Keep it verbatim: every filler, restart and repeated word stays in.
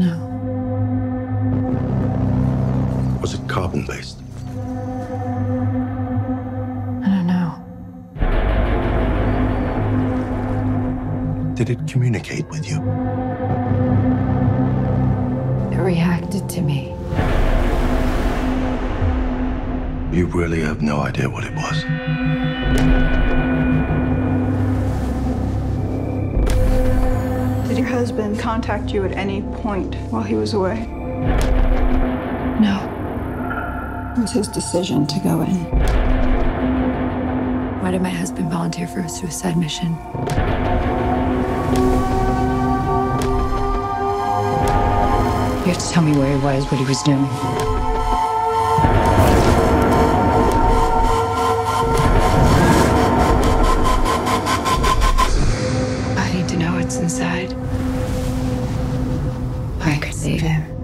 No. Was it carbon-based? I don't know. Did it communicate with you? It reacted to me. You really have no idea what it was. Did your husband contact you at any point while he was away? No. It was his decision to go in. Why did my husband volunteer for a suicide mission? You have to tell me where he was, what he was doing. Inside. I could save him.